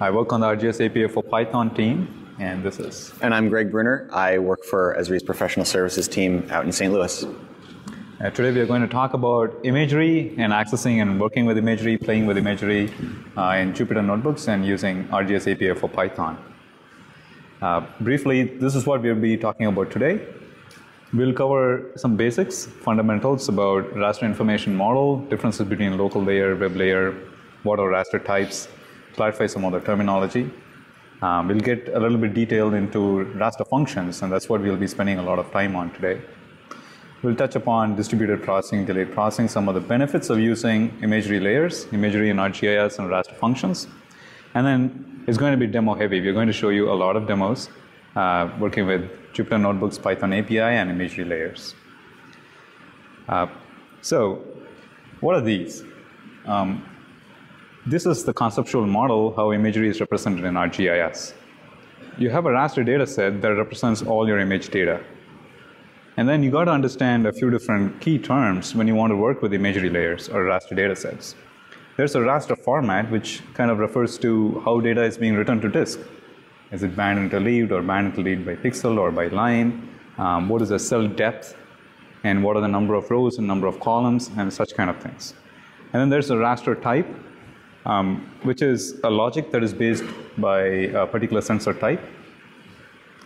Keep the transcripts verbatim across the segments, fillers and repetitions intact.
I work on the ArcGIS A P I for Python team, and this is... And I'm Greg Brunner. I work for Esri's professional services team out in Saint Louis. Uh, today we are going to talk about imagery and accessing and working with imagery, playing with imagery uh, in Jupyter Notebooks and using ArcGIS A P I for Python. Uh, briefly, this is what we'll be talking about today. We'll cover some basics, fundamentals about raster information model, differences between local layer, web layer, what are raster types, clarify some of the terminology. Um, we'll get a little bit detailed into raster functions, and that's what we'll be spending a lot of time on today. We'll touch upon distributed processing, delayed processing, some of the benefits of using imagery layers, imagery in ArcGIS and raster functions. And then it's going to be demo heavy. We're going to show you a lot of demos uh, working with Jupyter Notebooks, Python A P I, and imagery layers. Uh, so, what are these? Um, this is the conceptual model how imagery is represented in ArcGIS. You have a raster data set that represents all your image data. And then you got to understand a few different key terms when you want to work with imagery layers or raster data sets. There's a raster format which kind of refers to how data is being written to disk. Is it band interleaved or band interleaved by pixel or by line? Um, what is the cell depth? And what are the number of rows and number of columns and such kind of things. And then there's a raster type, um, which is a logic that is based by a particular sensor type.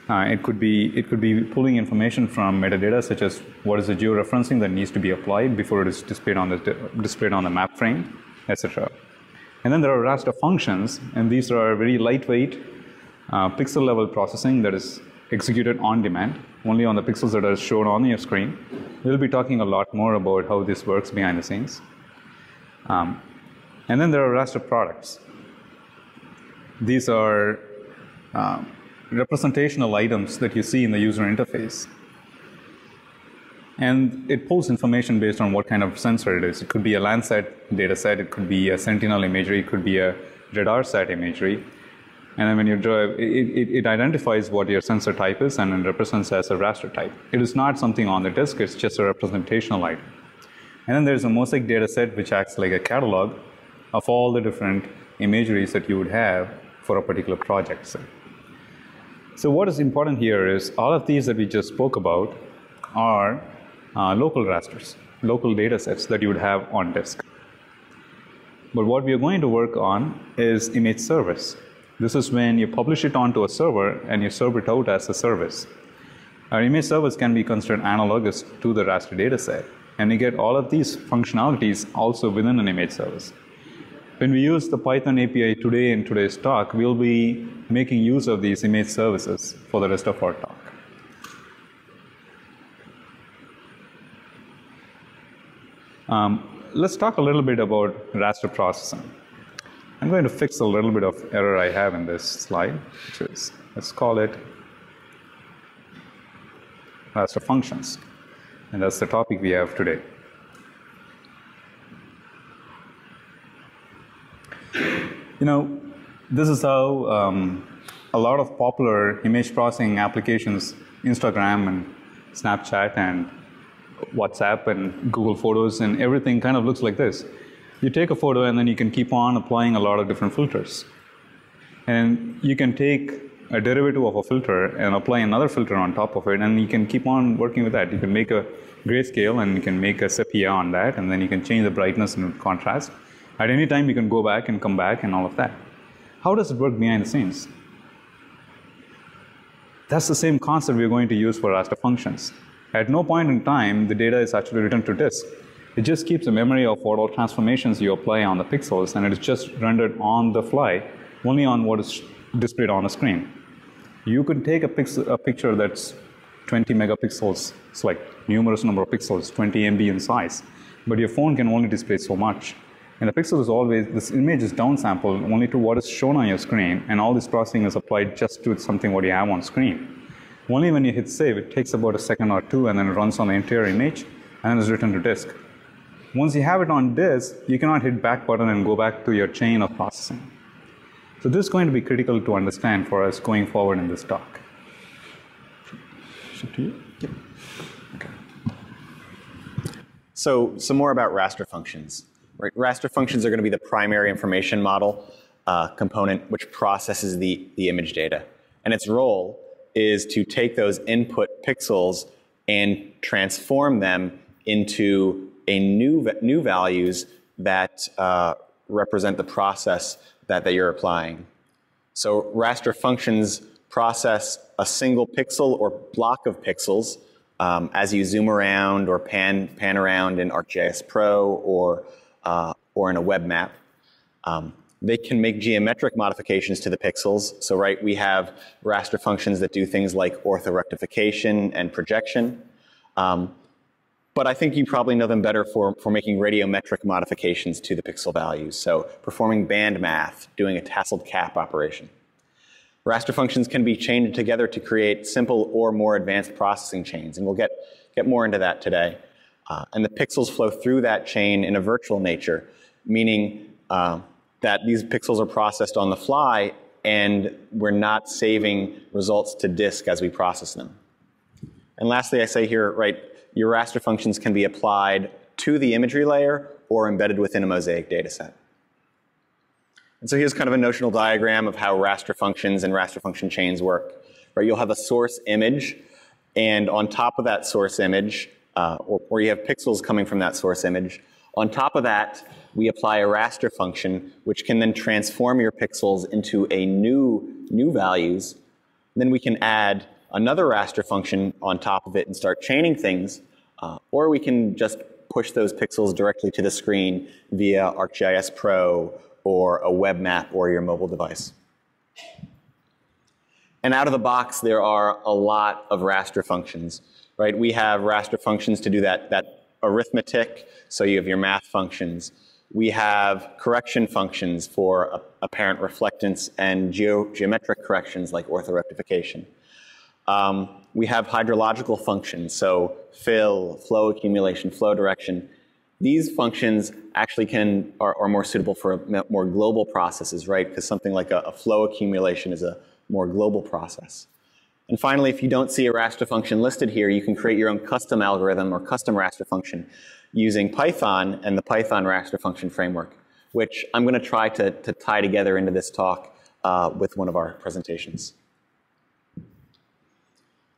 Uh, it could be, it could be pulling information from metadata such as what is the georeferencing that needs to be applied before it is displayed on the, displayed on the map frame, et cetera. And then there are raster functions, and these are very lightweight Uh, pixel level processing that is executed on demand, only on the pixels that are shown on your screen. We'll be talking a lot more about how this works behind the scenes. Um, and then there are raster products. These are uh, representational items that you see in the user interface. And it pulls information based on what kind of sensor it is. It could be a Landsat data set, it could be a Sentinel imagery, it could be a RadarSat imagery. And then when you drive, it, it, it identifies what your sensor type is and then represents as a raster type. It is not something on the disk, it's just a representational item. And then there's a mosaic data set which acts like a catalog of all the different imageries that you would have for a particular project. So, so what is important here is all of these that we just spoke about are uh, local rasters, local data sets that you would have on disk. But what we are going to work on is image service. This is when you publish it onto a server and you serve it out as a service. Our image service can be considered analogous to the raster dataset, and you get all of these functionalities also within an image service. When we use the Python A P I today in today's talk, we'll be making use of these image services for the rest of our talk. Um, let's talk a little bit about raster processing. I'm going to fix a little bit of error I have in this slide, which is, let's call it raster functions. And that's the topic we have today. You know, this is how um, a lot of popular image processing applications, Instagram and Snapchat and WhatsApp and Google Photos and everything kind of looks like this. You take a photo and then you can keep on applying a lot of different filters. And you can take a derivative of a filter and apply another filter on top of it, and you can keep on working with that. You can make a grayscale and you can make a sepia on that, and then you can change the brightness and contrast. At any time you can go back and come back and all of that. How does it work behind the scenes? That's the same concept we're going to use for raster functions. At no point in time the data is actually written to disk. It just keeps a memory of what all transformations you apply on the pixels, and it is just rendered on the fly, only on what is displayed on the screen. You could take a, pixel, a picture that's twenty megapixels, it's like numerous number of pixels, twenty megabytes in size, but your phone can only display so much. And the pixel is always, this image is downsampled only to what is shown on your screen, and all this processing is applied just to something what you have on screen. Only when you hit save, it takes about a second or two, and then it runs on the entire image, and is written to disk. Once you have it on disk, you cannot hit back button and go back to your chain of processing. So this is going to be critical to understand for us going forward in this talk. Should you? Yep. Okay. So some more about raster functions. Right? Raster functions are going to be the primary information model uh, component which processes the, the image data. And its role is to take those input pixels and transform them into a new, new values that uh, represent the process that, that you're applying. So raster functions process a single pixel or block of pixels um, as you zoom around or pan, pan around in ArcGIS Pro or, uh, or in a web map. Um, they can make geometric modifications to the pixels. So right, we have raster functions that do things like orthorectification and projection. Um, But I think you probably know them better for, for making radiometric modifications to the pixel values, so performing band math, doing a tasseled cap operation. Raster functions can be chained together to create simple or more advanced processing chains, and we'll get, get more into that today. Uh, and the pixels flow through that chain in a virtual nature, meaning uh, that these pixels are processed on the fly, and we're not saving results to disk as we process them. And lastly, I say here, right, your raster functions can be applied to the imagery layer or embedded within a mosaic data set. And so here's kind of a notional diagram of how raster functions and raster function chains work. Right, you'll have a source image, and on top of that source image, uh, or, or you have pixels coming from that source image. On top of that, we apply a raster function, which can then transform your pixels into a new, new values. And then we can add another raster function on top of it and start chaining things, uh, or we can just push those pixels directly to the screen via ArcGIS Pro or a web map or your mobile device. And out of the box, there are a lot of raster functions, right? We have raster functions to do that, that arithmetic, so you have your math functions. We have correction functions for apparent reflectance and geo geometric corrections like orthorectification. Um, we have hydrological functions, so fill, flow accumulation, flow direction. These functions actually can, are, are more suitable for more global processes, right? Because something like a, a flow accumulation is a more global process. And finally, if you don't see a raster function listed here, you can create your own custom algorithm or custom raster function using Python and the Python raster function framework, which I'm going to try to tie together into this talk uh, with one of our presentations.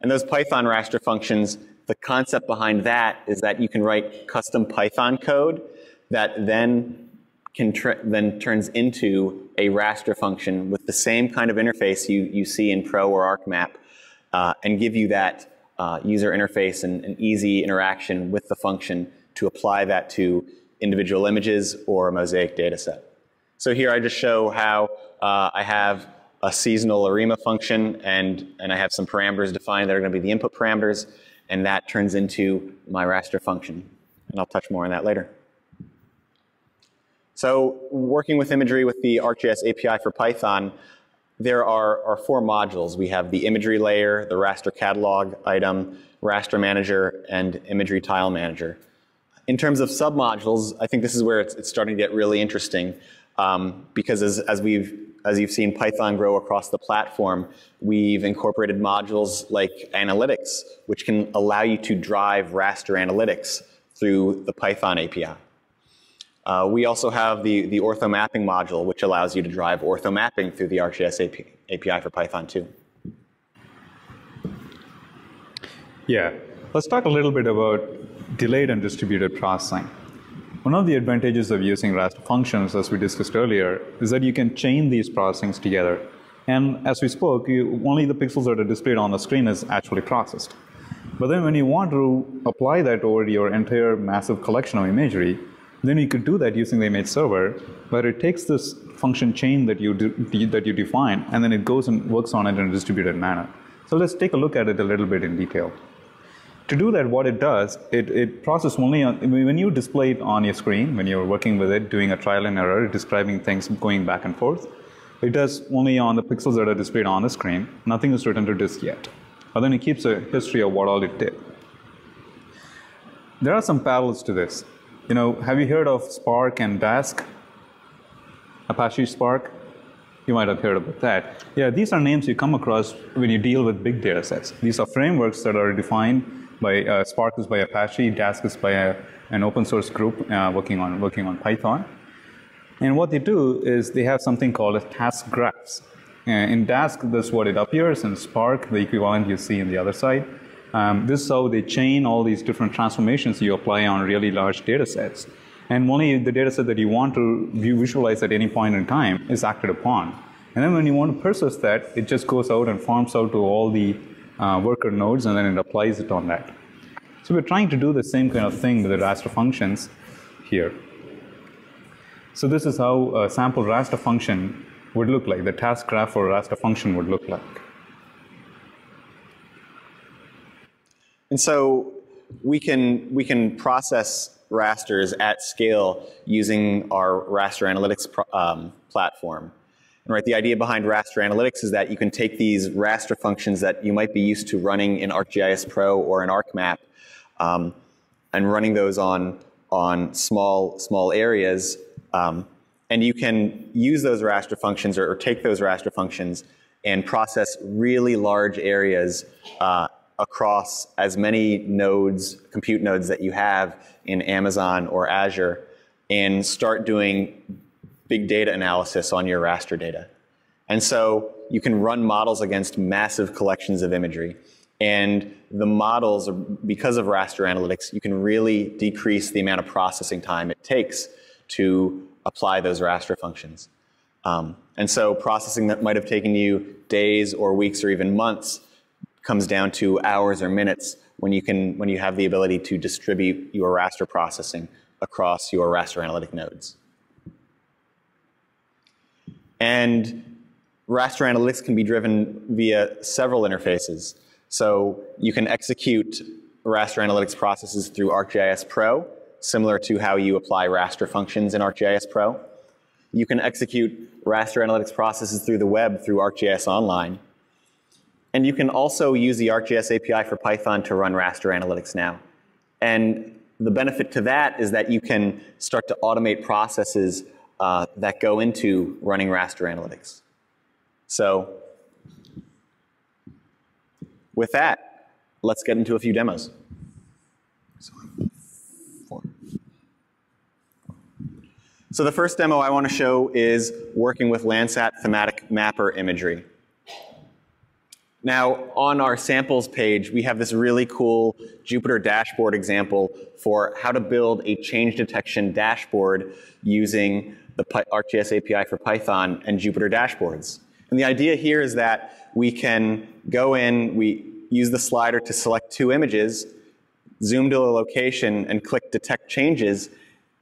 And those Python raster functions, the concept behind that is that you can write custom Python code that then, can then turns into a raster function with the same kind of interface you, you see in Pro or ArcMap uh, and give you that uh, user interface and an easy interaction with the function to apply that to individual images or a mosaic data set. So here I just show how uh, I have a seasonal ARIMA function, and, and I have some parameters defined that are going to be the input parameters, and that turns into my raster function. And I'll touch more on that later. So working with imagery with the ArcGIS A P I for Python, there are, are four modules. We have the imagery layer, the raster catalog item, raster manager, and imagery tile manager. In terms of submodules, I think this is where it's, it's starting to get really interesting um, because as, as we've As you've seen Python grow across the platform, we've incorporated modules like analytics, which can allow you to drive raster analytics through the Python A P I. Uh, we also have the, the ortho mapping module, which allows you to drive ortho mapping through the ArcGIS A P I for Python too. Yeah, let's talk a little bit about delayed and distributed processing. One of the advantages of using raster functions, as we discussed earlier, is that you can chain these processings together. And as we spoke, you, only the pixels that are displayed on the screen is actually processed. But then when you want to apply that over your entire massive collection of imagery, then you could do that using the image server, where it takes this function chain that you, do, that you define, and then it goes and works on it in a distributed manner. So let's take a look at it a little bit in detail. To do that, what it does, it, it processes only on, when you display it on your screen, when you're working with it, doing a trial and error, describing things, going back and forth. It does only on the pixels that are displayed on the screen. Nothing is written to disk yet. But then it keeps a history of what all it did. There are some parallels to this. You know, have you heard of Spark and Dask? Apache Spark? You might have heard about that. Yeah, these are names you come across when you deal with big data sets. These are frameworks that are defined by, uh, Spark is by Apache, Dask is by a, an open source group uh, working on, working on Python. And what they do is they have something called a task graphs. And in task, that's what it appears, and Spark, the equivalent you see on the other side. Um, this is how they chain all these different transformations you apply on really large data sets. And only the data set that you want to visualize at any point in time is acted upon. And then when you want to process that, it just goes out and farms out to all the uh, worker nodes, and then it applies it on that. So we're trying to do the same kind of thing with the raster functions here. So this is how a sample raster function would look like, the task graph for a raster function would look like. And so we can, we can process rasters at scale using our raster analytics um, platform. And right, the idea behind raster analytics is that you can take these raster functions that you might be used to running in ArcGIS Pro or in ArcMap um, and running those on, on small, small areas. Um, and you can use those raster functions or, or take those raster functions and process really large areas uh, across as many nodes, compute nodes that you have in Amazon or Azure, and start doing big data analysis on your raster data. And so you can run models against massive collections of imagery. And the models, because of raster analytics, you can really decrease the amount of processing time it takes to apply those raster functions. Um, and so processing that might have taken you days or weeks or even months comes down to hours or minutes when you can, when you have the ability to distribute your raster processing across your raster analytic nodes. And raster analytics can be driven via several interfaces. So you can execute raster analytics processes through ArcGIS Pro, similar to how you apply raster functions in ArcGIS Pro. You can execute raster analytics processes through the web through ArcGIS Online. And you can also use the ArcGIS A P I for Python to run raster analytics now. And the benefit to that is that you can start to automate processes uh, that go into running raster analytics. So with that, let's get into a few demos. So the first demo I want to show is working with Landsat thematic mapper imagery. Now, on our samples page, we have this really cool Jupyter dashboard example for how to build a change detection dashboard using the ArcGIS A P I for Python and Jupyter dashboards. And the idea here is that we can go in, we use the slider to select two images, zoom to a location, and click Detect Changes,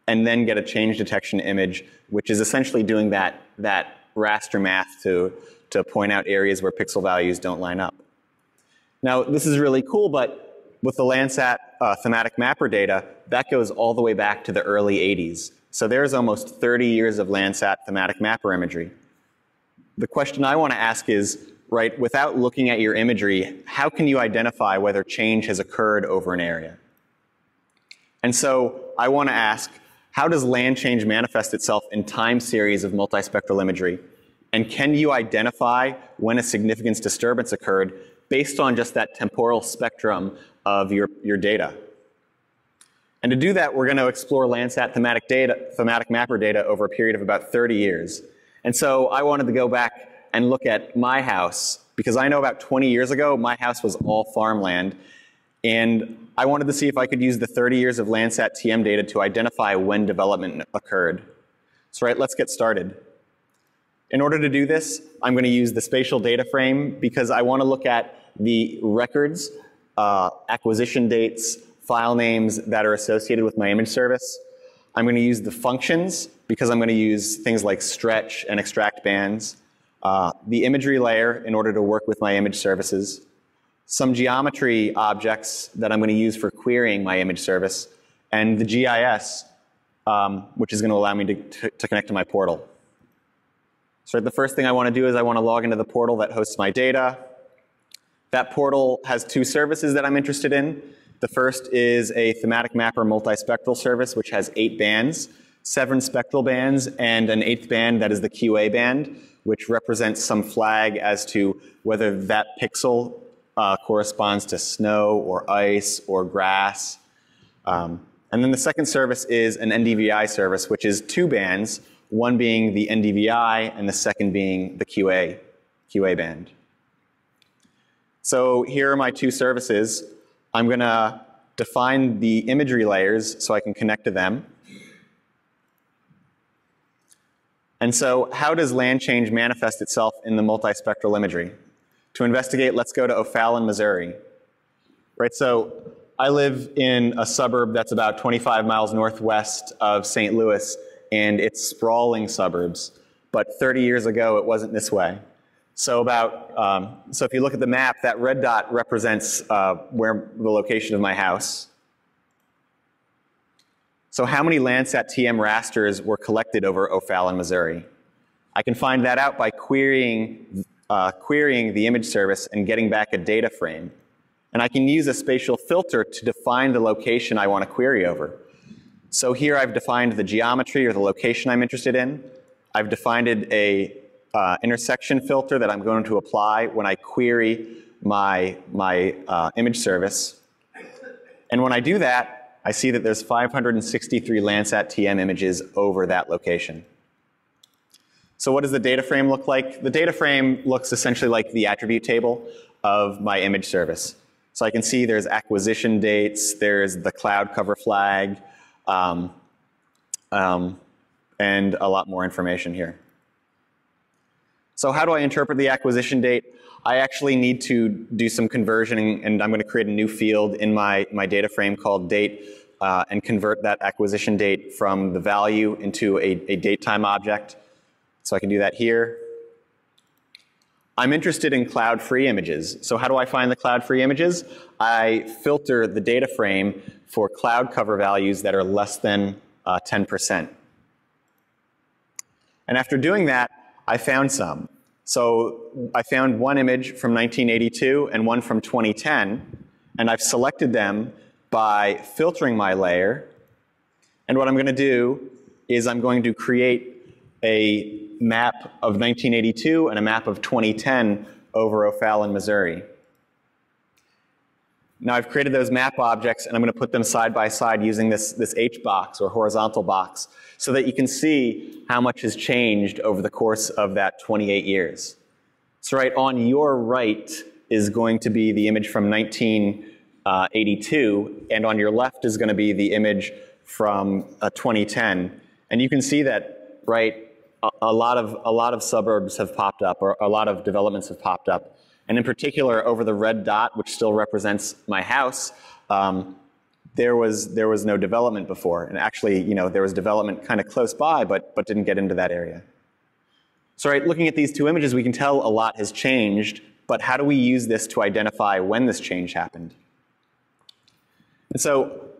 and then get a change detection image, which is essentially doing that, that raster math to to point out areas where pixel values don't line up. Now, this is really cool, but with the Landsat uh, thematic mapper data, that goes all the way back to the early eighties. So there's almost thirty years of Landsat thematic mapper imagery. The question I want to ask is, right, without looking at your imagery, how can you identify whether change has occurred over an area? And so I want to ask, how does land change manifest itself in time series of multispectral imagery? And can you identify when a significance disturbance occurred based on just that temporal spectrum of your, your data? And to do that, we're going to explore Landsat thematic, data, thematic mapper data over a period of about thirty years. And so I wanted to go back and look at my house, because I know about twenty years ago, my house was all farmland. And I wanted to see if I could use the thirty years of Landsat T M data to identify when development occurred. So right, let's get started. In order to do this, I'm going to use the spatial data frame because I want to look at the records, uh, acquisition dates, file names that are associated with my image service. I'm going to use the functions because I'm going to use things like stretch and extract bands. Uh, the imagery layer in order to work with my image services. Some geometry objects that I'm going to use for querying my image service. And the G I S, um, which is going to allow me to, to, to connect to my portal. So the first thing I want to do is I want to log into the portal that hosts my data. That portal has two services that I'm interested in. The first is a thematic mapper multispectral service, which has eight bands, seven spectral bands, and an eighth band that is the Q A band, which represents some flag as to whether that pixel uh, corresponds to snow or ice or grass. Um, and then the second service is an N D V I service, which is two bands, one being the N D V I and the second being the Q A, Q A band. So here are my two services. I'm going to define the imagery layers so I can connect to them. And so how does land change manifest itself in the multispectral imagery? To investigate, let's go to O'Fallon, Missouri. Right, so I live in a suburb that's about twenty-five miles northwest of Saint Louis and its sprawling suburbs, but thirty years ago it wasn't this way. So about, um, so if you look at the map, that red dot represents uh, where the location of my house. So how many Landsat T M rasters were collected over O'Fallon, Missouri? I can find that out by querying, uh, querying the image service and getting back a data frame. And I can use a spatial filter to define the location I want to query over. So here I've defined the geometry or the location I'm interested in. I've defined a uh, intersection filter that I'm going to apply when I query my, my uh, image service. And when I do that, I see that there's five hundred sixty-three Landsat T M images over that location. So what does the data frame look like? The data frame looks essentially like the attribute table of my image service. So I can see there's acquisition dates, there's the cloud cover flag, um, um, and a lot more information here. So how do I interpret the acquisition date? I actually need to do some conversion, and I'm going to create a new field in my, my data frame called date uh, and convert that acquisition date from the value into a, a datetime object. So I can do that here. I'm interested in cloud-free images. So how do I find the cloud-free images? I filter the data frame for cloud cover values that are less than uh, ten percent. And after doing that, I found some. So I found one image from nineteen eighty-two and one from twenty ten, and I've selected them by filtering my layer. And what I'm going to do is I'm going to create a map of nineteen eighty-two and a map of twenty ten over O'Fallon, Missouri. Now I've created those map objects and I'm going to put them side by side using this, this H box or horizontal box so that you can see how much has changed over the course of that twenty-eight years. So right on your right is going to be the image from nineteen eighty-two and on your left is going to be the image from uh, twenty ten, and you can see that right A lot of a lot of suburbs have popped up, or a lot of developments have popped up, and in particular over the red dot, which still represents my house, um, there was there was no development before, and actually, you know, there was development kind of close by, but but didn't get into that area. So, right, looking at these two images, we can tell a lot has changed, but how do we use this to identify when this change happened? And so,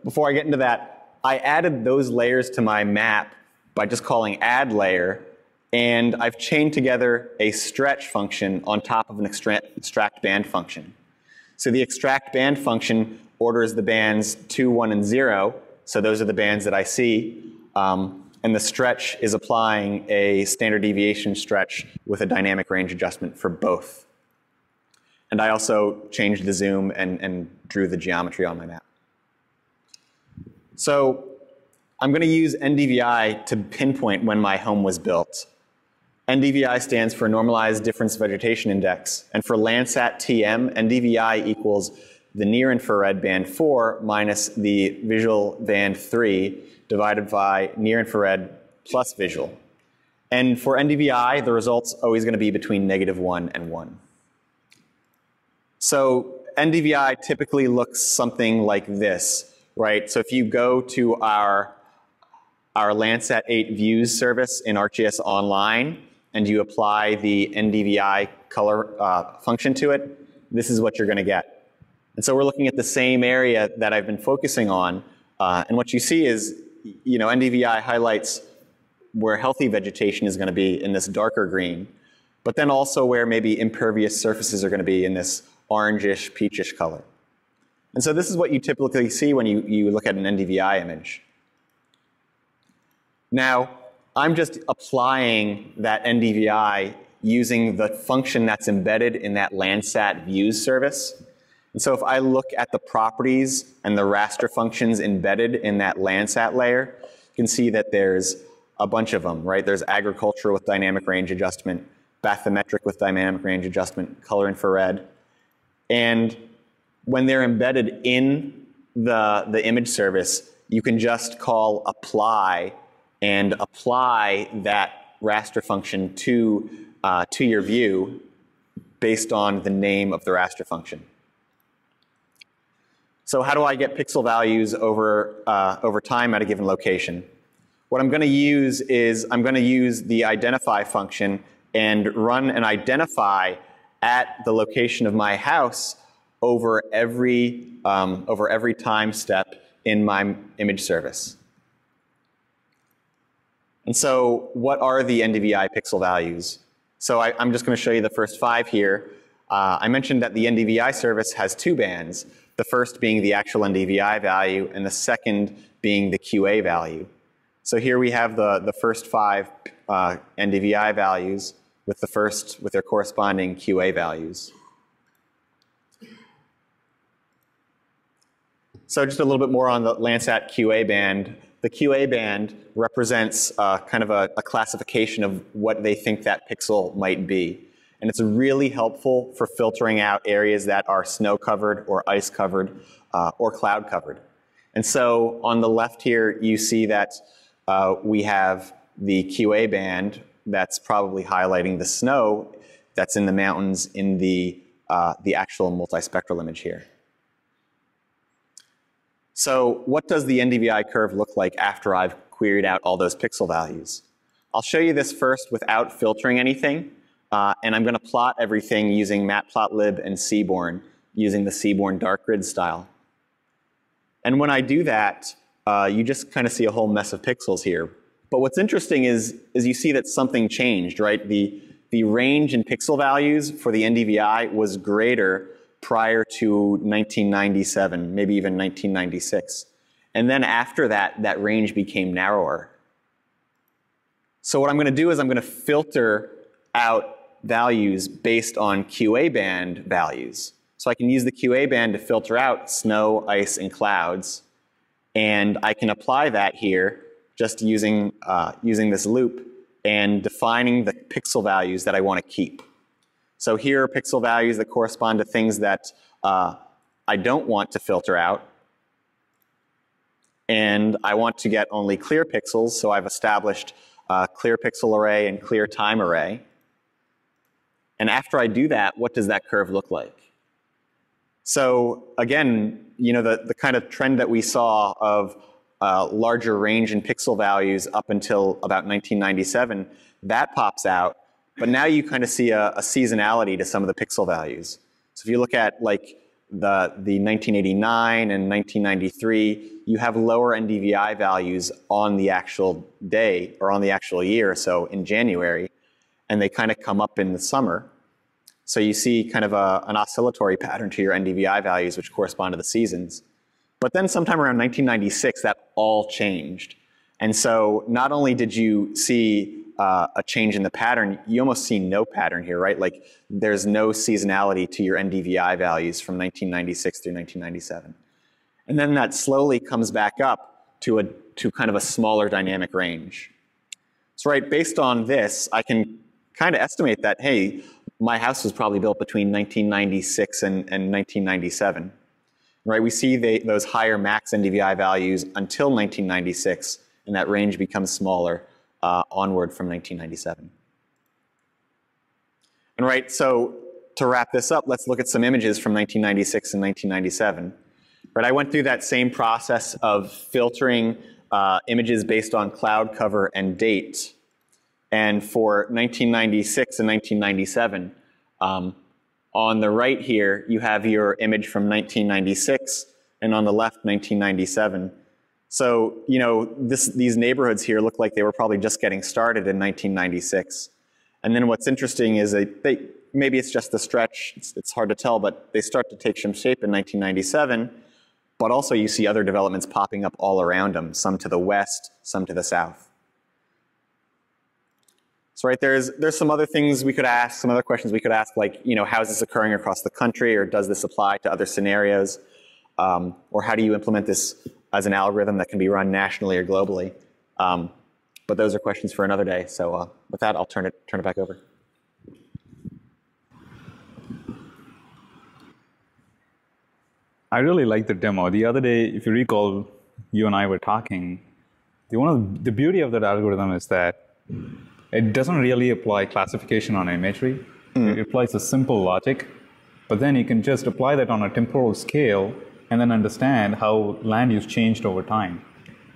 before I get into that, I added those layers to my map by just calling add layer. And I've chained together a stretch function on top of an extract band function. So the extract band function orders the bands two, one, and zero. So those are the bands that I see. Um, and the stretch is applying a standard deviation stretch with a dynamic range adjustment for both. And I also changed the zoom and, and drew the geometry on my map. So I'm going to use N D V I to pinpoint when my home was built. N D V I stands for Normalized Difference Vegetation Index, and for Landsat T M, N D V I equals the near infrared band four minus the visual band three divided by near infrared plus visual. And for N D V I, the result's always going to be between negative one and one. So N D V I typically looks something like this, right? So if you go to our our Landsat eight views service in ArcGIS Online, and you apply the N D V I color uh, function to it, this is what you're going to get. And so we're looking at the same area that I've been focusing on, uh, and what you see is, you know, N D V I highlights where healthy vegetation is going to be in this darker green, but then also where maybe impervious surfaces are going to be in this orangish, peachish color. And so this is what you typically see when you, you look at an N D V I image. Now, I'm just applying that N D V I using the function that's embedded in that Landsat views service. And so if I look at the properties and the raster functions embedded in that Landsat layer, you can see that there's a bunch of them, right? There's agriculture with dynamic range adjustment, bathymetric with dynamic range adjustment, color infrared. And when they're embedded in the, the image service, you can just call apply and apply that raster function to, uh, to your view based on the name of the raster function. So how do I get pixel values over, uh, over time at a given location? What I'm going to use is I'm going to use the identify function and run an identify at the location of my house over every, um, over every time step in my image service. And so what are the N D V I pixel values? So I, I'm just going to show you the first five here. Uh, I mentioned that the N D V I service has two bands, the first being the actual N D V I value and the second being the Q A value. So here we have the, the first five uh, N D V I values with the first, with their corresponding Q A values. So just a little bit more on the Landsat Q A band. The Q A band represents uh, kind of a, a classification of what they think that pixel might be. And it's really helpful for filtering out areas that are snow covered or ice covered uh, or cloud covered. And so on the left here, you see that uh, we have the Q A band that's probably highlighting the snow that's in the mountains in the, uh, the actual multispectral image here. So what does the N D V I curve look like after I've queried out all those pixel values? I'll show you this first without filtering anything, uh, and I'm going to plot everything using matplotlib and Seaborn, using the Seaborn dark grid style. And when I do that, uh, you just kind of see a whole mess of pixels here. But what's interesting is, is you see that something changed, right? The, the range in pixel values for the N D V I was greater prior to nineteen ninety-seven, maybe even nineteen ninety-six. And then after that, that range became narrower. So what I'm going to do is I'm going to filter out values based on Q A band values. So I can use the Q A band to filter out snow, ice, and clouds. And I can apply that here just using, uh, using this loop and defining the pixel values that I want to keep. So here are pixel values that correspond to things that uh, I don't want to filter out. And I want to get only clear pixels, so I've established a clear pixel array and clear time array. And after I do that, what does that curve look like? So again, you know, the, the kind of trend that we saw of uh, larger range in pixel values up until about nineteen ninety-seven, that pops out. But now you kind of see a, a seasonality to some of the pixel values. So if you look at like the, the nineteen eighty-nine and nineteen ninety-three, you have lower N D V I values on the actual day or on the actual year, so in January, and they kind of come up in the summer. So you see kind of a, an oscillatory pattern to your N D V I values which correspond to the seasons. But then sometime around nineteen ninety-six, that all changed. And so not only did you see Uh, a change in the pattern, you almost see no pattern here, right? Like there's no seasonality to your N D V I values from nineteen ninety-six through nineteen ninety-seven. And then that slowly comes back up to, a, to kind of a smaller dynamic range. So right, based on this, I can kind of estimate that, hey, my house was probably built between nineteen ninety-six and, and nineteen ninety-seven, right? We see they, those higher max N D V I values until nineteen ninety-six, and that range becomes smaller. Uh, onward from nineteen ninety-seven. And right, so to wrap this up, let's look at some images from nineteen ninety-six and nineteen ninety-seven. Right, I went through that same process of filtering uh, images based on cloud cover and date. And for nineteen ninety-six and nineteen ninety-seven, um, on the right here, you have your image from nineteen ninety-six, and on the left, nineteen ninety-seven. So, you know, this, these neighborhoods here look like they were probably just getting started in nineteen ninety-six. And then what's interesting is they, they maybe it's just the stretch, it's, it's hard to tell, but they start to take some shape in nineteen ninety-seven. But also you see other developments popping up all around them, some to the west, some to the south. So right, there's, there's some other things we could ask, some other questions we could ask, like, you know, how is this occurring across the country, or does this apply to other scenarios? Um, or how do you implement this as an algorithm that can be run nationally or globally. Um, But those are questions for another day. So uh, with that, I'll turn it turn it back over. I really like the demo. The other day, if you recall, you and I were talking. The one of the beauty of that algorithm is that it doesn't really apply classification on imagery. Mm. It applies a simple logic, but then you can just apply that on a temporal scale and then understand how land use changed over time.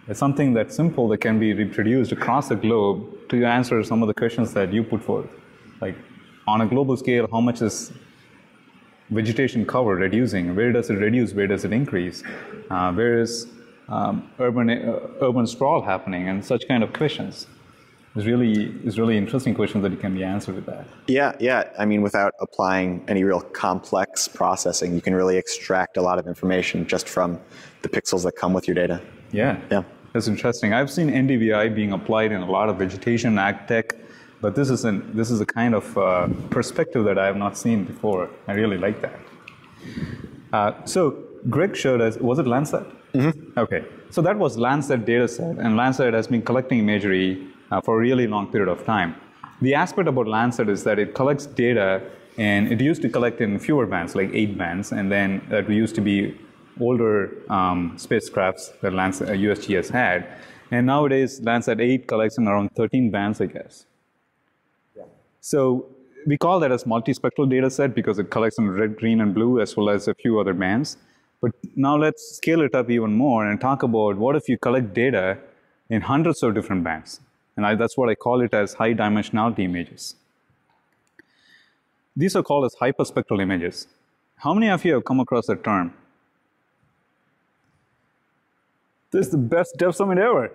It's something that's simple that can be reproduced across the globe to answer some of the questions that you put forth. Like, on a global scale, how much is vegetation cover reducing? Where does it reduce? Where does it increase? Uh, where is um, urban uh, urban sprawl happening? And such kind of questions. It's really it's really interesting questions that can be answered with that. Yeah, yeah. I mean, without applying any real complex processing, you can really extract a lot of information just from the pixels that come with your data. Yeah, yeah. That's interesting. I've seen N D V I being applied in a lot of vegetation ag tech. But this is an, this is a kind of uh, perspective that I have not seen before. I really like that. Uh, so Greg showed us, was it Landsat? Mm-hmm. Okay, so that was Landsat dataset, and Landsat has been collecting imagery uh, for a really long period of time. The aspect about Landsat is that it collects data, and it used to collect in fewer bands, like eight bands, and then that used to be older um, spacecrafts that Landsat, uh, U S G S had, and nowadays Landsat eight collects in around thirteen bands, I guess. So we call that as multispectral data set because it collects in red, green, and blue, as well as a few other bands. But now let's scale it up even more and talk about what if you collect data in hundreds of different bands. And I, that's what I call it as high dimensionality images. These are called as hyperspectral images. How many of you have come across that term? This is the best dev summit ever.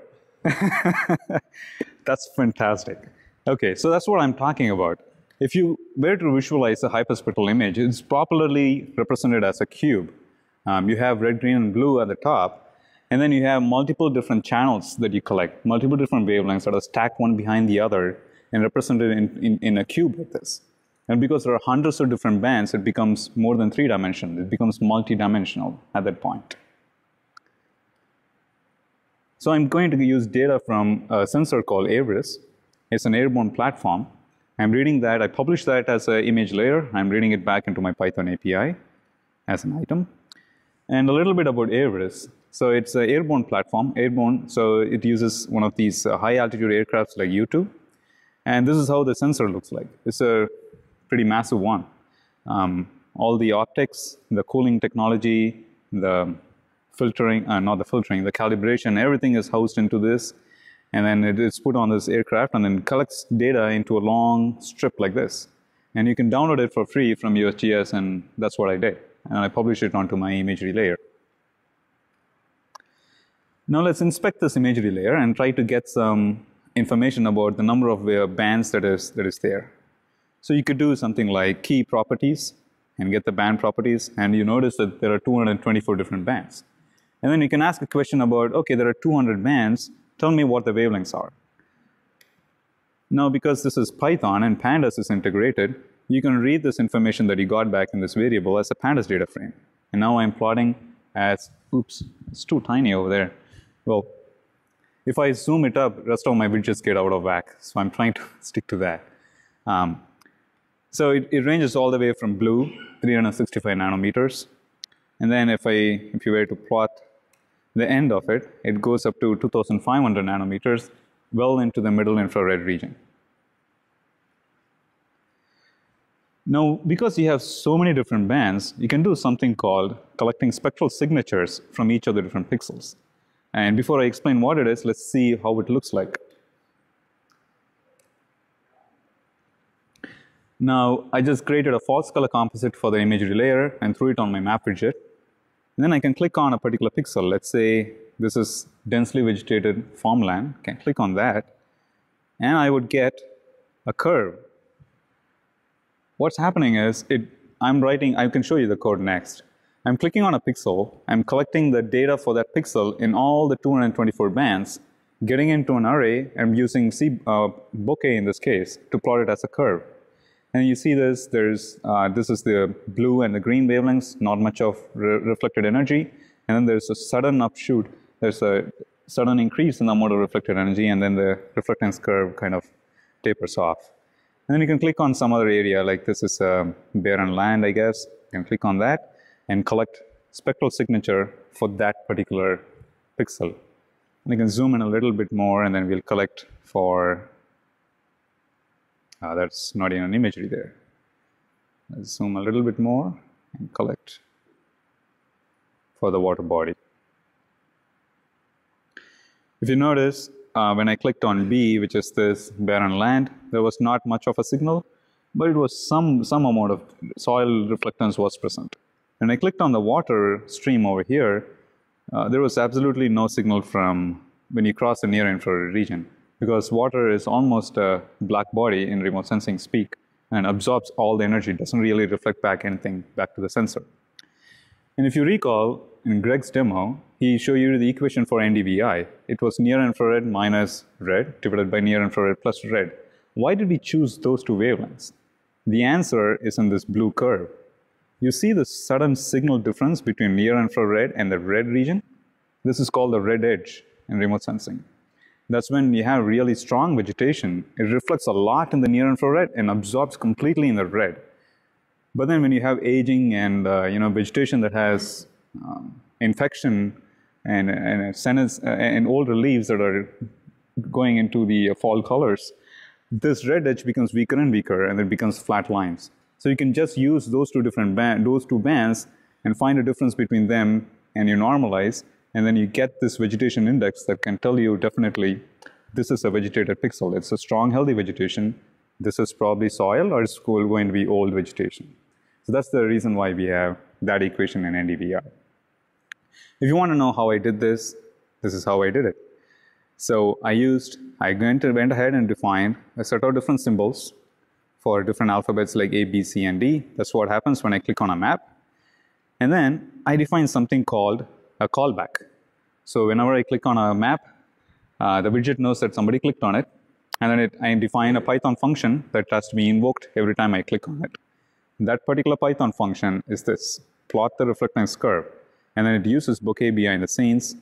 That's fantastic. Okay, so that's what I'm talking about. If you were to visualize a hyperspectral image, it's popularly represented as a cube. Um, you have red, green, and blue at the top, and then you have multiple different channels that you collect, multiple different wavelengths that are stacked one behind the other and represented in, in, in a cube like this. And because there are hundreds of different bands, it becomes more than three-dimensional. It becomes multi-dimensional at that point. So I'm going to use data from a sensor called AVIRIS. It's an airborne platform. I'm reading that. I publish that as an image layer. I'm reading it back into my Python A P I as an item. And a little bit about AVIRIS. So it's an airborne platform, airborne. So it uses one of these high-altitude aircrafts like U two. And this is how the sensor looks like. It's a pretty massive one. Um, all the optics, the cooling technology, the filtering, uh, not the filtering, the calibration, everything is housed into this. And then it is put on this aircraft and then collects data into a long strip like this. And you can download it for free from U S G S, and that's what I did. And I publish it onto my imagery layer. Now let's inspect this imagery layer and try to get some information about the number of uh, bands that is, that is there. So you could do something like key properties and get the band properties, and you notice that there are two hundred twenty-four different bands. And then you can ask a question about, okay, there are two hundred bands, tell me what the wavelengths are. Now, because this is Python and pandas is integrated, you can read this information that you got back in this variable as a pandas data frame. And now I'm plotting as, oops, it's too tiny over there. Well, if I zoom it up, rest of my widgets get out of whack. So I'm trying to stick to that. Um, so it, it ranges all the way from blue, three hundred sixty-five nanometers. And then if I, if you were to plot the end of it, it goes up to two thousand five hundred nanometers, well into the middle infrared region. Now, because you have so many different bands, you can do something called collecting spectral signatures from each of the different pixels. And before I explain what it is, let's see how it looks like. Now, I just created a false color composite for the imagery layer and threw it on my map widget. And then I can click on a particular pixel. Let's say this is densely vegetated farmland. I can click on that, and I would get a curve. What's happening is it, I'm writing, I can show you the code next. I'm clicking on a pixel. I'm collecting the data for that pixel in all the two hundred twenty-four bands, getting into an array, and using C, uh, bokeh in this case to plot it as a curve. And you see this, there's, uh, this is the blue and the green wavelengths, not much of re reflected energy. And then there's a sudden upshoot, there's a sudden increase in the amount of reflected energy, and then the reflectance curve kind of tapers off. And then you can click on some other area, like this is um, barren land, I guess. You can click on that and collect spectral signature for that particular pixel. And you can zoom in a little bit more, and then we'll collect for, uh, that's not even an imagery there. Let's zoom a little bit more and collect for the water body. If you notice, uh, when I clicked on B, which is this barren land, there was not much of a signal, but it was some, some amount of soil reflectance was present. When I clicked on the water stream over here, uh, there was absolutely no signal from when you cross the near infrared region, because water is almost a black body in remote sensing speak and absorbs all the energy, doesn't really reflect back anything back to the sensor. And if you recall, in Greg's demo, he showed you the equation for N D V I. It was near infrared minus red divided by near infrared plus red. Why did we choose those two wavelengths? The answer is in this blue curve. You see the sudden signal difference between near infrared and the red region? This is called the red edge in remote sensing. That's when you have really strong vegetation. It reflects a lot in the near infrared and absorbs completely in the red. But then when you have aging and uh, you know, vegetation that has um, infection and, and, sentence, uh, and older leaves that are going into the uh, fall colors, this red edge becomes weaker and weaker, and it becomes flat lines. So you can just use those two different band, those two bands and find a difference between them, and you normalize, and then you get this vegetation index that can tell you definitely this is a vegetated pixel. It's a strong, healthy vegetation. This is probably soil, or it's going to be old vegetation. So that's the reason why we have that equation in N D V I. If you want to know how I did this, this is how I did it. So I used, I went ahead and defined a set of different symbols for different alphabets like A, B, C, and D. That's what happens when I click on a map. And then I define something called a callback. So whenever I click on a map, uh, the widget knows that somebody clicked on it, and then it, I define a Python function that has to be invoked every time I click on it. That particular Python function is this, plot the reflectance curve. And then it uses book A B I in the scenes,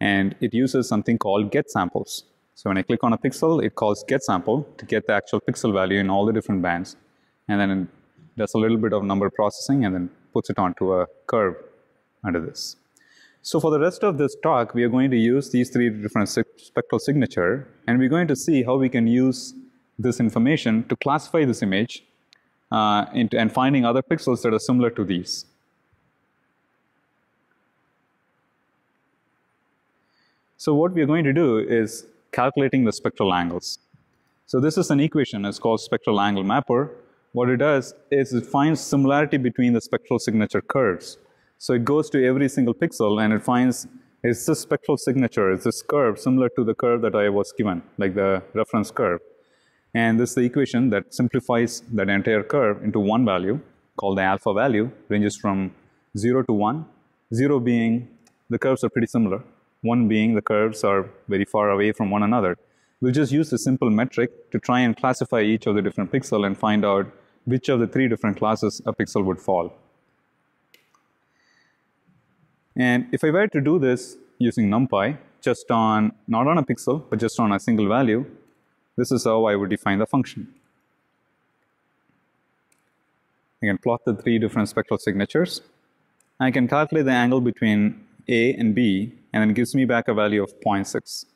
and it uses something called get samples. So when I click on a pixel, it calls get sample to get the actual pixel value in all the different bands, and then it does a little bit of number processing and then puts it onto a curve under this. So for the rest of this talk, we are going to use these three different spectral signature, and we're going to see how we can use this information to classify this image uh, into, and finding other pixels that are similar to these. So what we are going to do is calculating the spectral angles. So this is an equation. It's called spectral angle mapper. What it does is it finds similarity between the spectral signature curves. So it goes to every single pixel and it finds, is this spectral signature, is this curve similar to the curve that I was given, like the reference curve. And this is the equation that simplifies that entire curve into one value called the alpha value, ranges from zero to one, zero being the curves are pretty similar, one being the curves are very far away from one another. We'll just use a simple metric to try and classify each of the different pixel and find out which of the three different classes a pixel would fall. And if I were to do this using NumPy, just on, not on a pixel, but just on a single value, this is how I would define the function. I can plot the three different spectral signatures. I can calculate the angle between A and B, and then it gives me back a value of zero point six.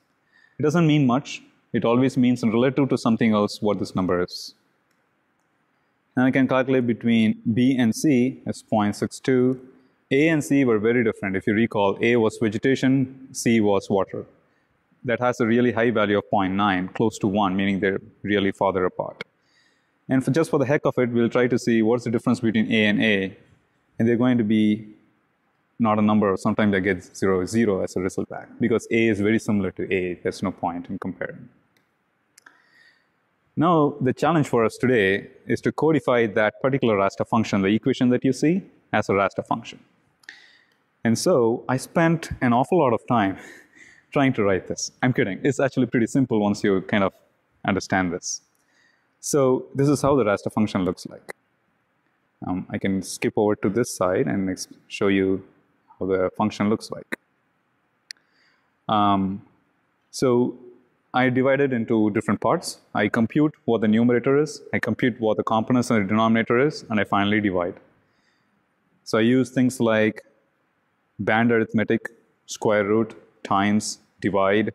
It doesn't mean much. It always means in relative to something else what this number is. And I can calculate between B and C as zero point six two. A and C were very different. If you recall, A was vegetation, C was water. That has a really high value of zero point nine, close to one, meaning they're really farther apart. And for just for the heck of it, we'll try to see what's the difference between A and A. And they're going to be not a number. Sometimes they get zero, zero as a result back, because A is very similar to A. There's no point in comparing. Now, the challenge for us today is to codify that particular raster function, the equation that you see, as a raster function. And so I spent an awful lot of time trying to write this. I'm kidding. It's actually pretty simple once you kind of understand this. So this is how the raster function looks like. Um, I can skip over to this side and show you how the function looks like. Um, so I divide it into different parts. I compute what the numerator is, I compute what the components and the denominator is, and I finally divide. So I use things like band arithmetic, square root, times, divide,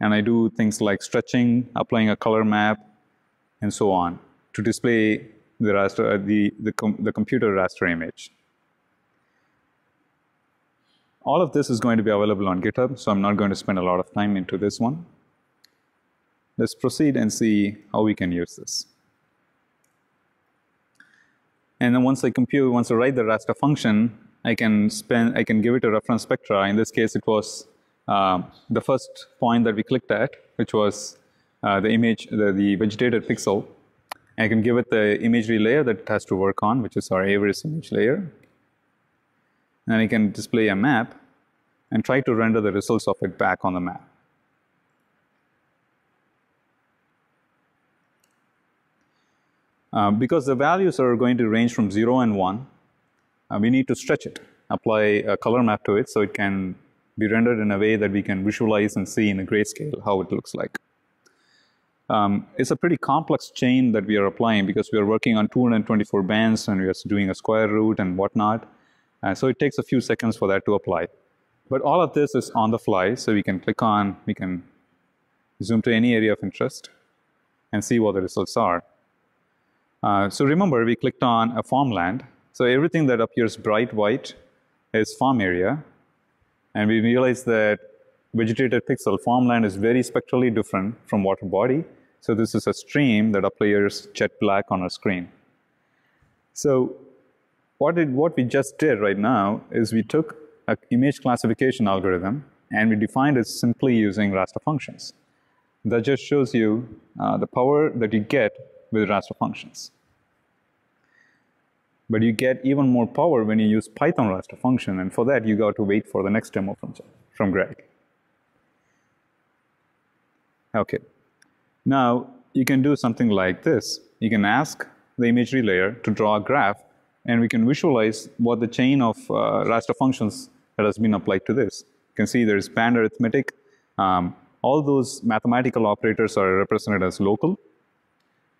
and I do things like stretching, applying a color map, and so on to display the raster, uh, the, the, com the computer raster image. All of this is going to be available on GitHub, so I'm not going to spend a lot of time into this one. Let's proceed and see how we can use this. And then once I compute, once I write the raster function, I can spend, I can give it a reference spectra. In this case, it was uh, the first point that we clicked at, which was uh, the image, the, the vegetated pixel. I can give it the imagery layer that it has to work on, which is our AVIRIS image layer. And I can display a map and try to render the results of it back on the map. Uh, because the values are going to range from zero and one, uh, we need to stretch it, apply a color map to it so it can be rendered in a way that we can visualize and see in a grayscale how it looks like. Um, it's a pretty complex chain that we are applying because we are working on two hundred twenty-four bands and we are doing a square root and whatnot. Uh, so it takes a few seconds for that to apply. But all of this is on the fly, so we can click on, we can zoom to any area of interest and see what the results are. Uh, so remember, we clicked on a farmland. So everything that appears bright white is farm area. And we realize that vegetated pixel farmland is very spectrally different from water body. So this is a stream that appears jet black on our screen. So What, did, what we just did right now is we took an image classification algorithm and we defined it simply using raster functions. That just shows you uh, the power that you get with raster functions. But you get even more power when you use Python raster function, and for that you got to wait for the next demo from, from Greg. Okay. Now you can do something like this. You can ask the imagery layer to draw a graph, and we can visualize what the chain of uh, raster functions that has been applied to this. You can see there's band arithmetic. Um, all those mathematical operators are represented as local.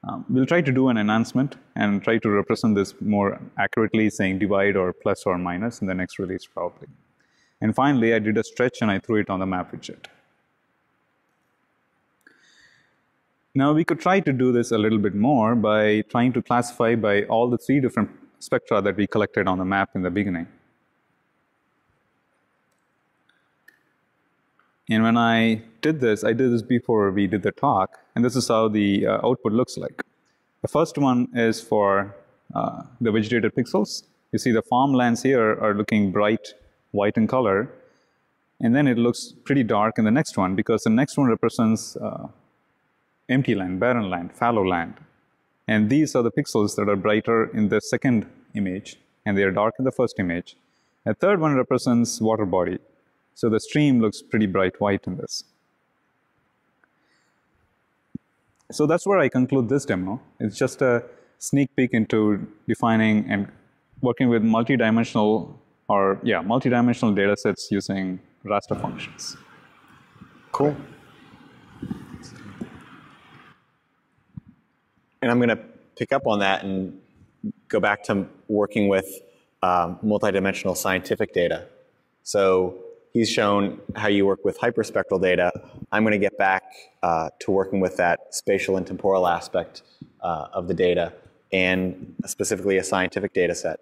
Um, we'll try to do an enhancement and try to represent this more accurately, saying divide or plus or minus in the next release probably. And finally, I did a stretch and I threw it on the map widget. Now we could try to do this a little bit more by trying to classify by all the three different spectra that we collected on the map in the beginning. And when I did this, I did this before we did the talk, and this is how the uh, output looks like. The first one is for uh, the vegetated pixels. You see the farmlands here are looking bright white in color, and then it looks pretty dark in the next one because the next one represents uh, empty land, barren land, fallow land. And these are the pixels that are brighter in the second image, and they are dark in the first image. The third one represents water body. So the stream looks pretty bright white in this. So that's where I conclude this demo. It's just a sneak peek into defining and working with multi-dimensional or, yeah, multi-dimensional data sets using raster functions. Cool. And I'm going to pick up on that and go back to working with um, multidimensional scientific data. So he's shown how you work with hyperspectral data. I'm going to get back uh, to working with that spatial and temporal aspect uh, of the data, and specifically a scientific data set.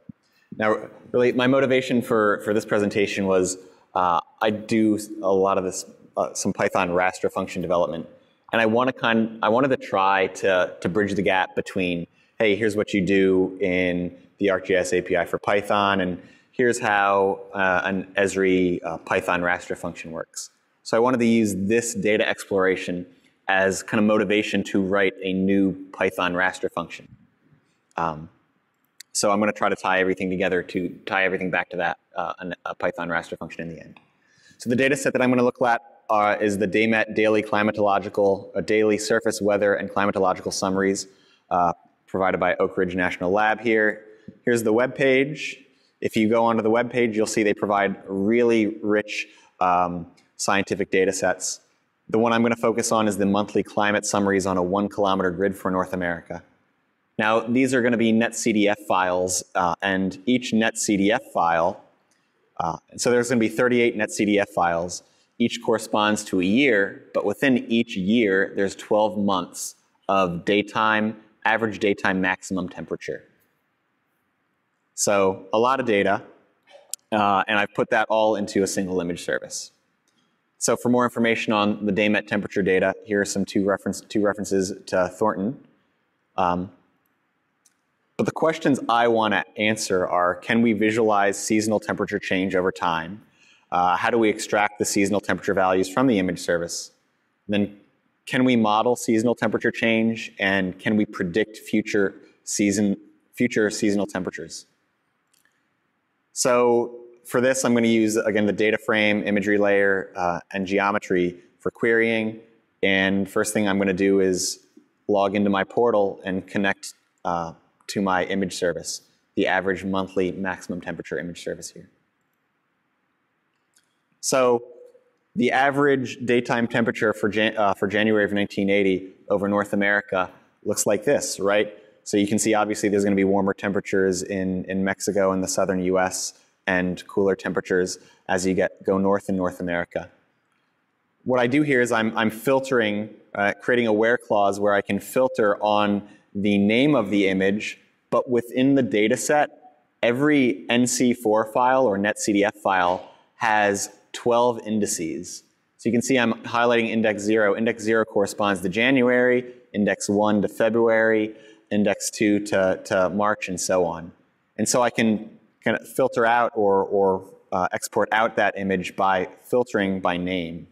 Now, really, my motivation for, for this presentation was uh, I do a lot of this, uh, some Python raster function development. And I want to kind, I wanted to try to, to bridge the gap between, hey, here's what you do in the ArcGIS A P I for Python, and here's how uh, an Esri uh, Python raster function works. So I wanted to use this data exploration as kind of motivation to write a new Python raster function. Um, so I'm going to try to tie everything together to tie everything back to that uh, a Python raster function in the end. So the data set that I'm going to look at Uh, is the DayMet daily climatological, uh, daily surface weather and climatological summaries uh, provided by Oak Ridge National Lab here. Here's the web page. If you go onto the web page, you'll see they provide really rich um, scientific data sets. The one I'm going to focus on is the monthly climate summaries on a one kilometer grid for North America. Now, these are going to be net C D F files, uh, and each net C D F file, uh, so there's going to be thirty-eight net C D F files. Each corresponds to a year, but within each year, there's twelve months of daytime, average daytime maximum temperature. So a lot of data, uh, and I've put that all into a single image service. So for more information on the DayMet temperature data, here are some two, reference, two references to Thornton. Um, but the questions I want to answer are, can we visualize seasonal temperature change over time? Uh, how do we extract the seasonal temperature values from the image service? And then, can we model seasonal temperature change, and can we predict future season future seasonal temperatures? So for this, I'm going to use, again, the data frame, imagery layer, uh, and geometry for querying. And first thing I'm going to do is log into my portal and connect uh, to my image service, the average monthly maximum temperature image service here. So the average daytime temperature for, Jan uh, for January of nineteen eighty over North America looks like this, right? So you can see, obviously, there's going to be warmer temperatures in, in Mexico and the southern U S and cooler temperatures as you get, go north in North America. What I do here is I'm, I'm filtering, uh, creating a where clause where I can filter on the name of the image, but within the data set, every N C four file or net C D F file has twelve indices. So you can see I'm highlighting index zero. Index zero corresponds to January, index one to February, index two to, to March, and so on. And so I can kind of filter out or, or uh, export out that image by filtering by name.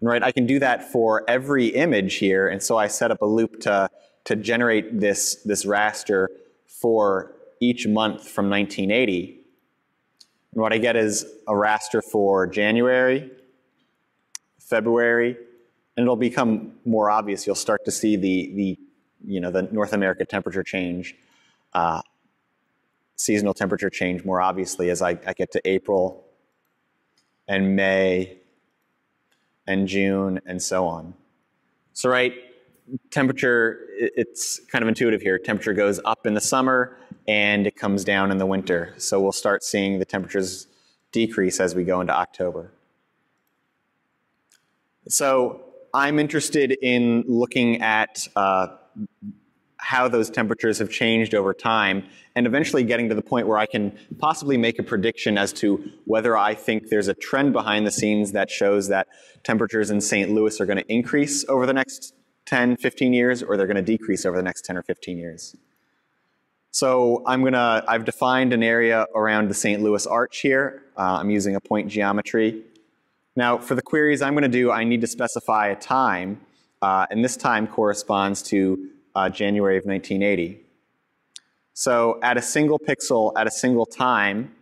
And right, I can do that for every image here, and so I set up a loop to, to generate this, this raster for each month from nineteen eighty. And what I get is a raster for January, February, and it'll become more obvious. You'll start to see the, the you know, the North America temperature change, uh, seasonal temperature change more obviously as I, I get to April and May and June and so on. So right, temperature, it's kind of intuitive here. Temperature goes up in the summer and it comes down in the winter. So we'll start seeing the temperatures decrease as we go into October. So I'm interested in looking at uh, how those temperatures have changed over time and eventually getting to the point where I can possibly make a prediction as to whether I think there's a trend behind the scenes that shows that temperatures in Saint Louis are going to increase over the next ten, fifteen years, or they're going to decrease over the next ten or fifteen years. So I'm going to, I've defined an area around the Saint Louis arch here. Uh, I'm using a point geometry. Now for the queries I'm going to do, I need to specify a time, uh, and this time corresponds to uh, January of nineteen eighty. So at a single pixel, at a single time,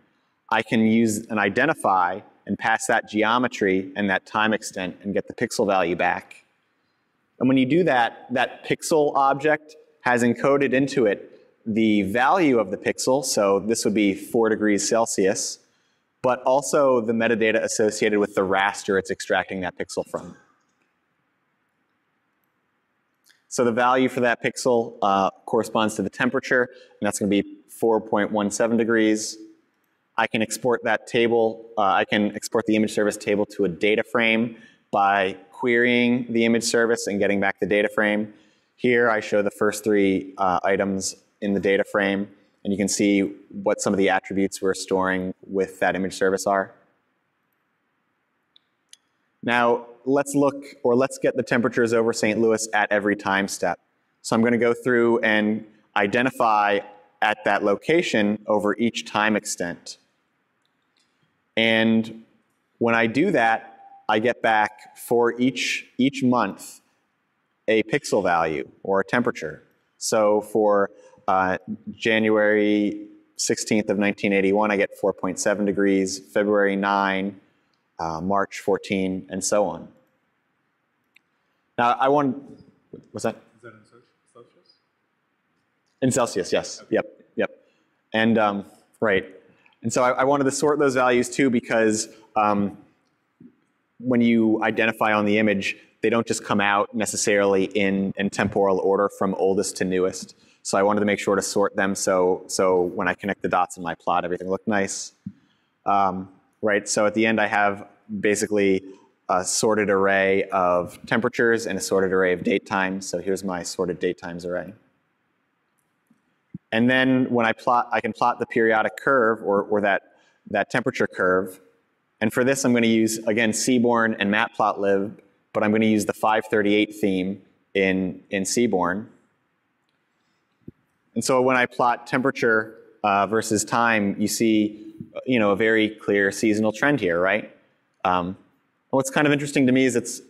I can use an identify and pass that geometry and that time extent and get the pixel value back. And when you do that, that pixel object has encoded into it the value of the pixel, so this would be four degrees Celsius, but also the metadata associated with the raster it's extracting that pixel from. So the value for that pixel uh, corresponds to the temperature, and that's going to be four point one seven degrees. I can export that table, uh, I can export the image service table to a data frame by querying the image service and getting back the data frame. Here I show the first three uh, items in the data frame, and you can see what some of the attributes we're storing with that image service are. Now let's look, or let's get the temperatures over Saint Louis at every time step. So I'm going to go through and identify at that location over each time extent. And when I do that, I get back for each, each month a pixel value or a temperature. So for Uh, January sixteenth of nineteen eighty-one, I get four point seven degrees, February nine, uh, March fourteen, and so on. Now, I want, what's that? Is that in Celsius? In Celsius, yes. Okay. Yep, yep. And, um, right. And so I, I wanted to sort those values too because um, when you identify on the image, they don't just come out necessarily in, in temporal order from oldest to newest. So I wanted to make sure to sort them so, so when I connect the dots in my plot, everything looked nice. Um, right, so at the end I have basically a sorted array of temperatures and a sorted array of date times. So here's my sorted date times array. And then when I plot, I can plot the periodic curve or, or that, that temperature curve. And for this I'm going to use, again, Seaborn and Matplotlib, but I'm going to use the five thirty-eight theme in, in Seaborn. And so when I plot temperature uh, versus time, you see, you know, a very clear seasonal trend here, right? Um, what's kind of interesting to me is it's,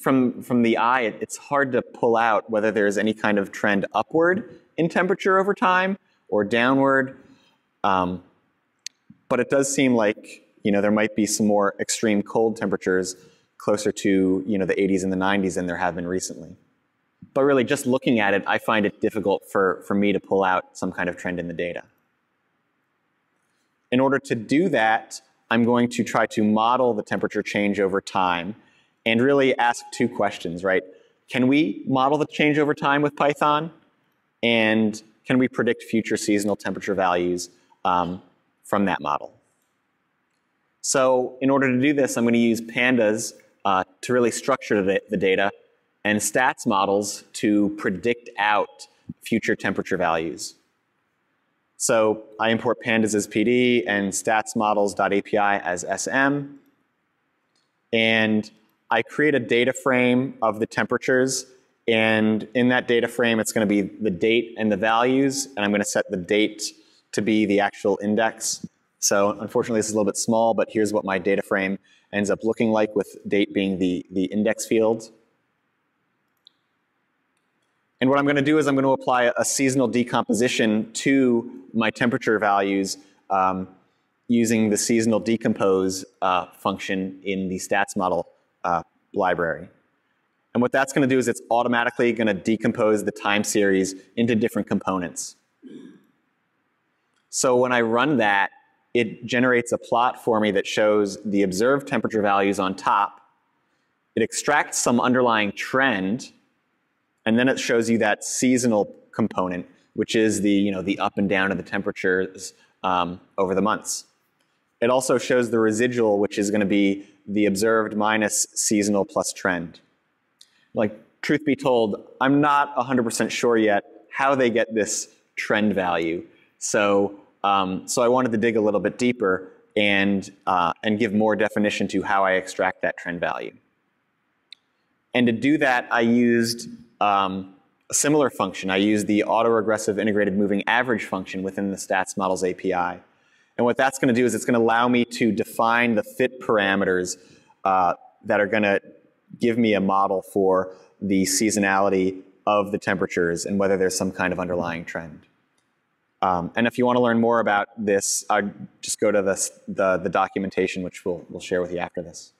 from, from the eye, it, it's hard to pull out whether there's any kind of trend upward in temperature over time or downward. Um, but it does seem like, you know, there might be some more extreme cold temperatures closer to, you know, the eighties and the nineties than there have been recently. But really, just looking at it, I find it difficult for, for me to pull out some kind of trend in the data. In order to do that, I'm going to try to model the temperature change over time and really ask two questions, right? Can we model the change over time with Python? And can we predict future seasonal temperature values um, from that model? So in order to do this, I'm going to use pandas uh, to really structure the, the data, and stats models to predict out future temperature values. So I import pandas as P D and statsmodels.api as S M, and I create a data frame of the temperatures, and in that data frame it's going to be the date and the values, and I'm going to set the date to be the actual index. So unfortunately this is a little bit small, but here's what my data frame ends up looking like, with date being the, the index field. And what I'm going to do is I'm going to apply a seasonal decomposition to my temperature values um, using the seasonal decompose uh, function in the stats model uh, library. And what that's going to do is it's automatically going to decompose the time series into different components. So when I run that, it generates a plot for me that shows the observed temperature values on top. It extracts some underlying trend, and then it shows you that seasonal component, which is the, you know, the up and down of the temperatures um, over the months. It also shows the residual, which is going to be the observed minus seasonal plus trend. Like, truth be told, I'm not one hundred percent sure yet how they get this trend value. So, um, so I wanted to dig a little bit deeper and, uh, and give more definition to how I extract that trend value. And to do that, I used Um, a similar function. I use the autoregressive integrated moving average function within the stats models A P I. And what that's going to do is it's going to allow me to define the fit parameters uh, that are going to give me a model for the seasonality of the temperatures and whether there's some kind of underlying trend. Um, and if you want to learn more about this, I'd just go to the, the, the documentation, which we'll, we'll share with you after this.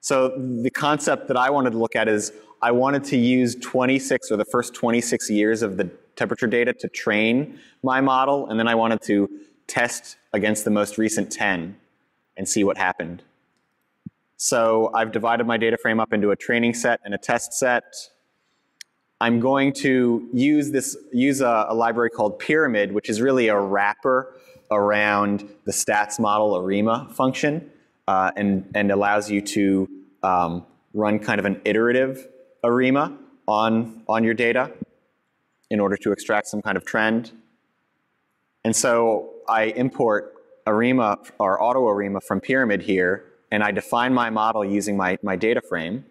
So the concept that I wanted to look at is I wanted to use twenty-six, or the first twenty-six years of the temperature data to train my model, and then I wanted to test against the most recent ten and see what happened. So I've divided my data frame up into a training set and a test set. I'm going to use this, use a, a library called Pyramid, which is really a wrapper around the stats model ARIMA function. Uh, and, and allows you to um, run kind of an iterative ARIMA on, on your data in order to extract some kind of trend. And so I import ARIMA, or auto ARIMA, from Pyramid here, and I define my model using my, my data frame.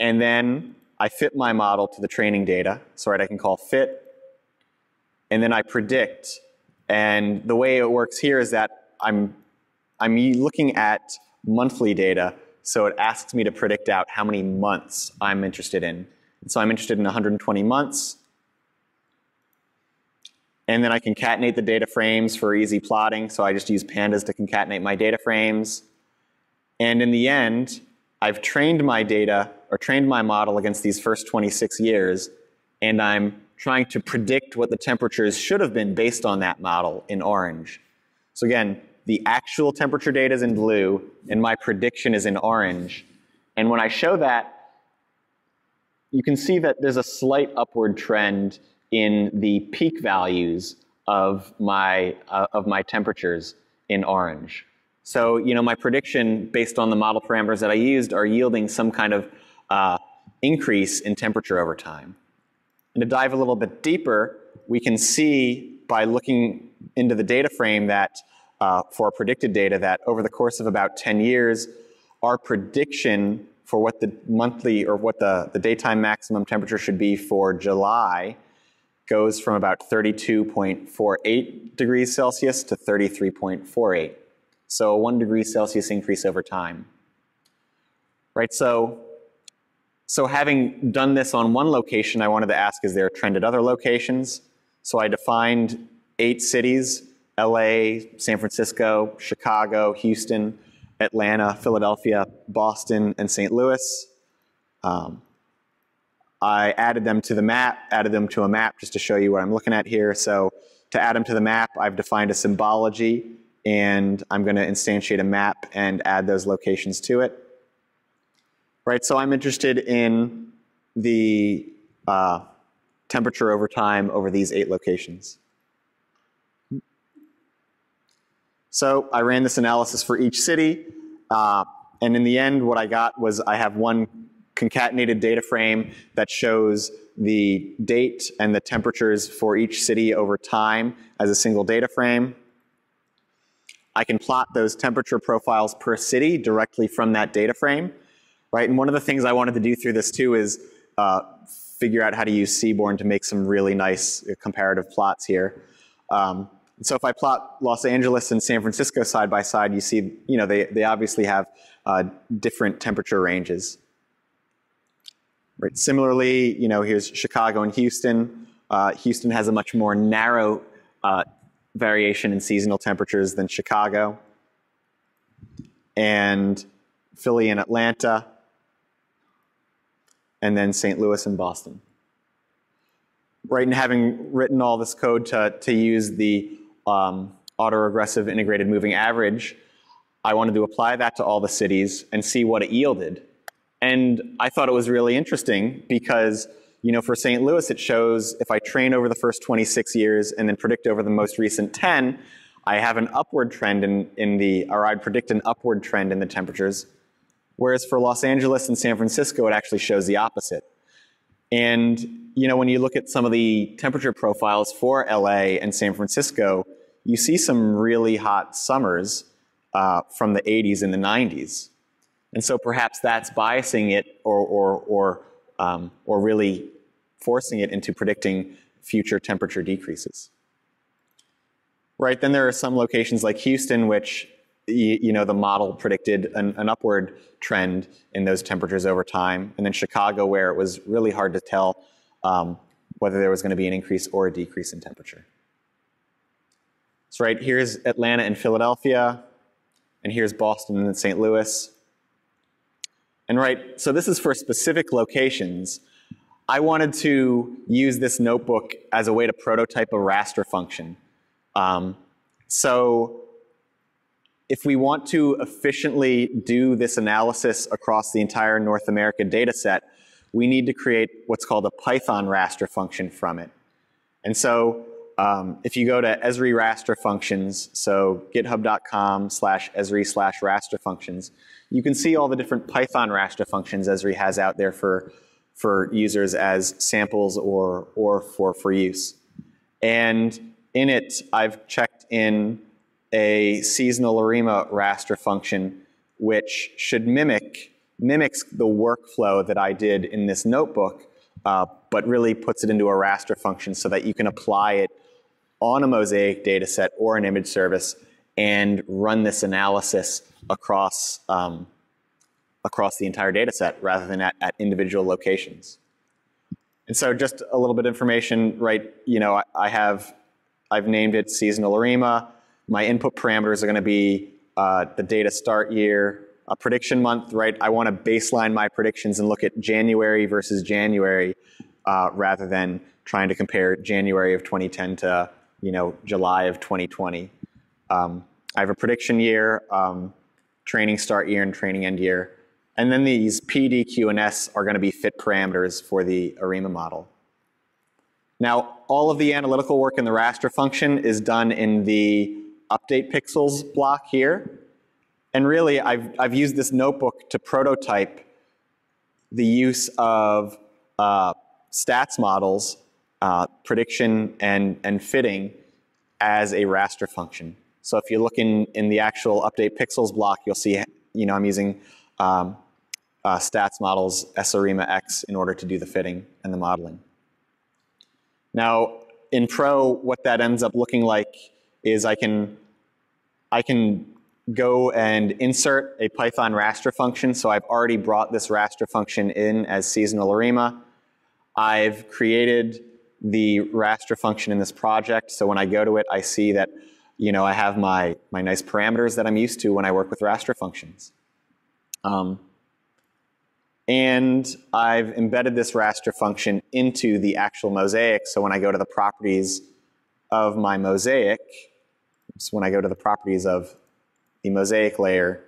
And then I fit my model to the training data. So right, I can call fit, and then I predict. And the way it works here is that I'm I'm looking at monthly data, so it asks me to predict out how many months I'm interested in. And so I'm interested in one hundred twenty months. And then I concatenate the data frames for easy plotting, so I just use pandas to concatenate my data frames. And in the end, I've trained my data, or trained my model against these first twenty-six years, and I'm trying to predict what the temperatures should have been based on that model in orange. So again, the actual temperature data is in blue and my prediction is in orange. And when I show that, you can see that there's a slight upward trend in the peak values of my, uh, of my temperatures in orange. So, you know, my prediction based on the model parameters that I used are yielding some kind of uh, increase in temperature over time. And to dive a little bit deeper, we can see by looking into the data frame that uh, for predicted data that over the course of about ten years, our prediction for what the monthly or what the, the daytime maximum temperature should be for July goes from about thirty-two point four eight degrees Celsius to thirty-three point four eight. So a one degree Celsius increase over time, right? So, so having done this on one location, I wanted to ask, is there a trend at other locations? So I defined eight cities, L A, San Francisco, Chicago, Houston, Atlanta, Philadelphia, Boston, and Saint Louis. Um, I added them to the map, added them to a map just to show you what I'm looking at here. So to add them to the map, I've defined a symbology, and I'm going to instantiate a map and add those locations to it. Right, so I'm interested in the uh, temperature over time over these eight locations. So I ran this analysis for each city, uh, and in the end what I got was I have one concatenated data frame that shows the date and the temperatures for each city over time as a single data frame. I can plot those temperature profiles per city directly from that data frame, right? And one of the things I wanted to do through this too is uh, figure out how to use Seaborn to make some really nice comparative plots here. Um, so if I plot Los Angeles and San Francisco side by side, you see, you know, they, they obviously have uh, different temperature ranges. Right? Similarly, you know, here's Chicago and Houston. Uh, Houston has a much more narrow uh, variation in seasonal temperatures than Chicago, and Philly and Atlanta, and then Saint Louis and Boston. Right, and having written all this code to, to use the um, autoregressive integrated moving average, I wanted to apply that to all the cities and see what it yielded. And I thought it was really interesting because, you know, for Saint Louis, it shows if I train over the first twenty-six years and then predict over the most recent ten, I have an upward trend in, in the, or I'd predict an upward trend in the temperatures. Whereas for Los Angeles and San Francisco, it actually shows the opposite. And, you know, when you look at some of the temperature profiles for L A and San Francisco, you see some really hot summers uh, from the eighties and the nineties. And so perhaps that's biasing it or, or, or Um, or really forcing it into predicting future temperature decreases. Right, then there are some locations like Houston which, you, you know, the model predicted an, an upward trend in those temperatures over time, and then Chicago where it was really hard to tell um, whether there was going to be an increase or a decrease in temperature. So right, here's Atlanta and Philadelphia, and here's Boston and Saint Louis. And right, so this is for specific locations. I wanted to use this notebook as a way to prototype a raster function. Um, so if we want to efficiently do this analysis across the entire North America data set, we need to create what's called a Python raster function from it. And so um, if you go to Esri raster functions, so github.com slash Esri slash raster functions, you can see all the different Python raster functions Esri has out there for, for users as samples or, or for, for use. And in it, I've checked in a seasonal ARIMA raster function, which should mimic, mimics the workflow that I did in this notebook, uh, but really puts it into a raster function so that you can apply it on a mosaic data set or an image service and run this analysis across, um, across the entire data set rather than at, at individual locations. And so just a little bit of information, right, you know, I, I have, I've named it seasonal ARIMA. My input parameters are gonna be uh, the data start year, a prediction month, right? I wanna baseline my predictions and look at January versus January uh, rather than trying to compare January of twenty ten to, you know, July of twenty twenty. Um, I have a prediction year, um, training start year, and training end year. And then these P, D, Q, and S are going to be fit parameters for the ARIMA model. Now, all of the analytical work in the raster function is done in the update pixels block here. And really, I've, I've used this notebook to prototype the use of uh, stats models, uh, prediction, and, and fitting as a raster function. So if you look in, in the actual update pixels block, you'll see, you know, I'm using um, uh, stats models S ARIMA X in order to do the fitting and the modeling. Now, in Pro, what that ends up looking like is I can, I can go and insert a Python raster function. So I've already brought this raster function in as seasonal ARIMA. I've created the raster function in this project. So when I go to it, I see that, you know, I have my, my nice parameters that I'm used to when I work with raster functions. Um, and I've embedded this raster function into the actual mosaic. So when I go to the properties of my mosaic, so when I go to the properties of the mosaic layer,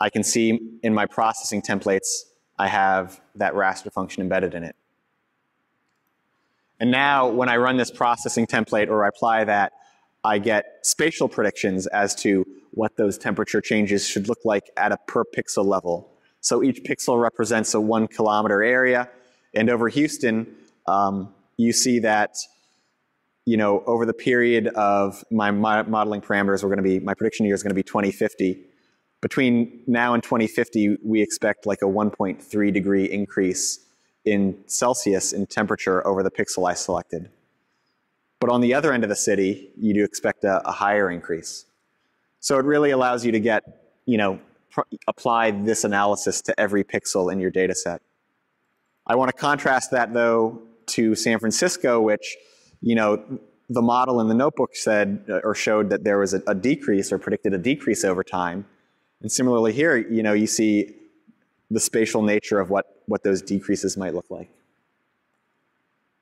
I can see in my processing templates, I have that raster function embedded in it. And now when I run this processing template or I apply that, I get spatial predictions as to what those temperature changes should look like at a per pixel level. So each pixel represents a one kilometer area. And over Houston, um, you see that, you know, over the period of my mo modeling parameters, we're going to be, my prediction year is going to be twenty fifty. Between now and twenty fifty, we expect like a one point three degree increase in Celsius in temperature over the pixel I selected. But on the other end of the city, you do expect a, a higher increase. So it really allows you to get, you know, apply this analysis to every pixel in your data set. I want to contrast that though to San Francisco, which, you know, the model in the notebook said or showed that there was a, a decrease or predicted a decrease over time. And similarly here, you know, you see the spatial nature of what, what those decreases might look like.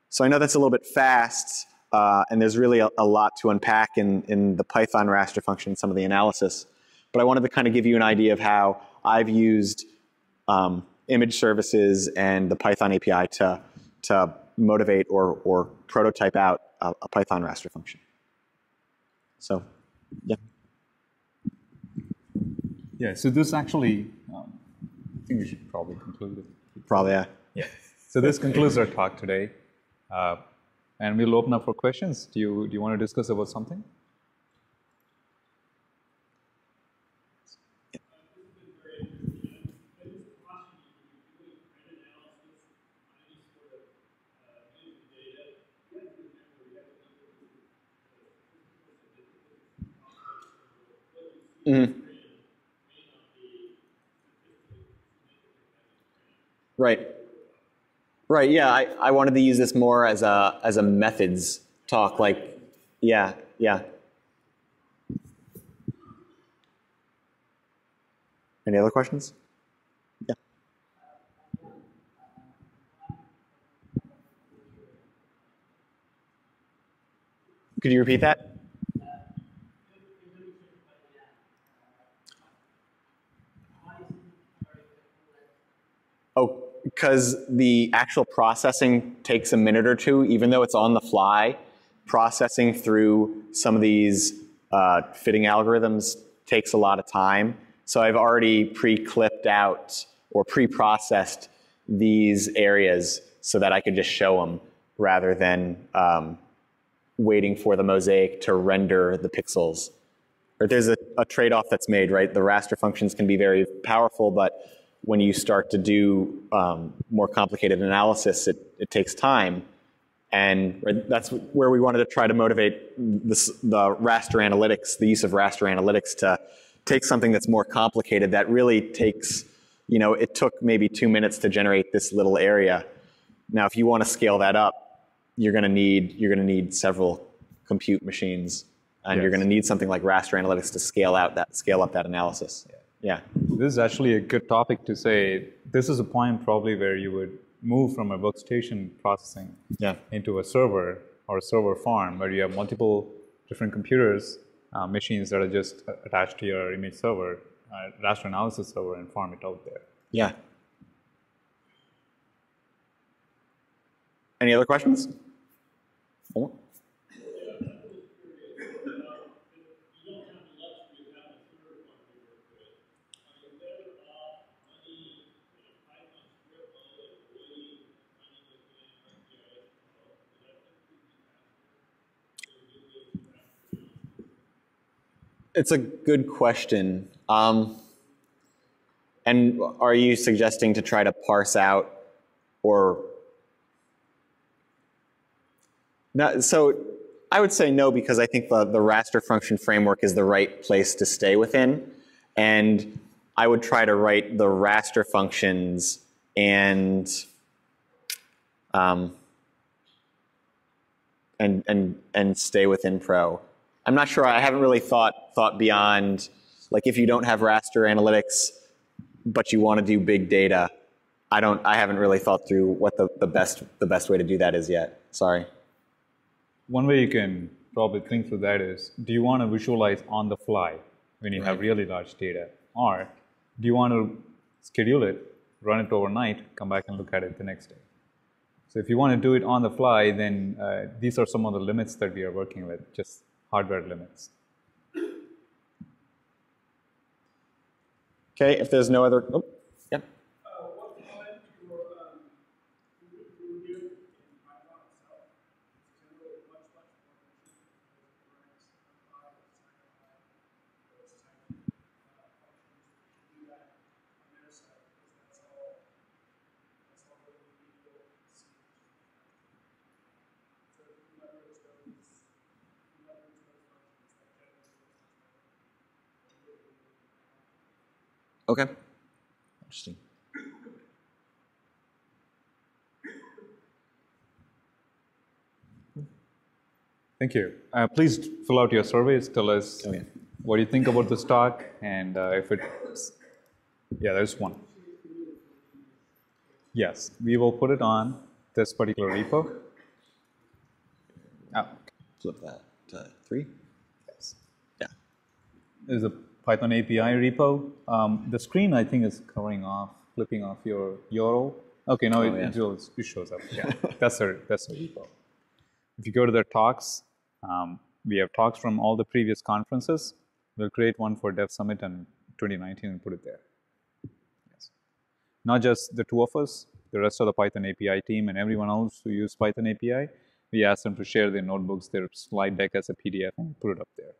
So I know that's a little bit fast, uh, and there's really a, a lot to unpack in, in the Python raster function, some of the analysis. But I wanted to kind of give you an idea of how I've used um, image services and the Python A P I to, to motivate or, or prototype out a, a Python raster function. So, yeah. Yeah, so this actually, um, I think we should probably conclude it. Probably, yeah. Yeah. So this concludes our talk today. Uh, and we'll open up for questions. Do you, do you want to discuss about something? Mm-hmm. Right. Right, yeah, I, I wanted to use this more as a, as a methods talk, like, yeah, yeah. Any other questions? Yeah. Could you repeat that? Oh, because the actual processing takes a minute or two, even though it's on the fly. Processing through some of these uh, fitting algorithms takes a lot of time. So I've already pre-clipped out or pre-processed these areas so that I could just show them rather than um, waiting for the mosaic to render the pixels. Or there's a, a trade-off that's made, right? The raster functions can be very powerful, but when you start to do um, more complicated analysis, it, it takes time. And that's where we wanted to try to motivate this, the raster analytics, the use of raster analytics to take something that's more complicated that really takes, you know, it took maybe two minutes to generate this little area. Now, if you want to scale that up, you're going to need, you're going to need several compute machines, and yes, you're going to need something like raster analytics to scale out that, scale up that analysis. Yeah. Yeah. This is actually a good topic to say. This is a point probably where you would move from a workstation processing yeah. into a server or a server farm where you have multiple different computers uh, machines that are just attached to your image server, uh, raster analysis server, and farm it out there. Yeah. Any other questions? More? It's a good question. Um, and are you suggesting to try to parse out or not? So I would say no, because I think the, the raster function framework is the right place to stay within. And I would try to write the raster functions and um, and and and stay within Pro. I'm not sure. I haven't really thought thought beyond, like, if you don't have raster analytics, but you want to do big data. I don't. I haven't really thought through what the, the best the best way to do that is yet. Sorry. One way you can probably think through that is: do you want to visualize on the fly when you right. have really large data, or do you want to schedule it, run it overnight, come back and look at it the next day? So if you want to do it on the fly, then uh, these are some of the limits that we are working with. Just hardware limits. Okay, if there's no other, oh, yeah. Uh, what time your um, review in Python itself is generally much, much more Okay. Interesting. Thank you. Uh, please fill out your surveys. Tell us oh, yeah. what you think about the stock, and uh, if it's yeah, there's one. Yes, we will put it on this particular repo. Oh. Flip that to three. Yes. Yeah. There's a Python A P I repo. Um, the screen, I think, is covering off, flipping off your U R L. Okay, now oh, it, yeah. it shows up. Yeah, that's our that's our repo. If you go to the talks, um, we have talks from all the previous conferences. We'll create one for Dev Summit in twenty nineteen and put it there. Yes. Not just the two of us, the rest of the Python A P I team and everyone else who use Python A P I. We asked them to share their notebooks, their slide deck as a P D F, and put it up there.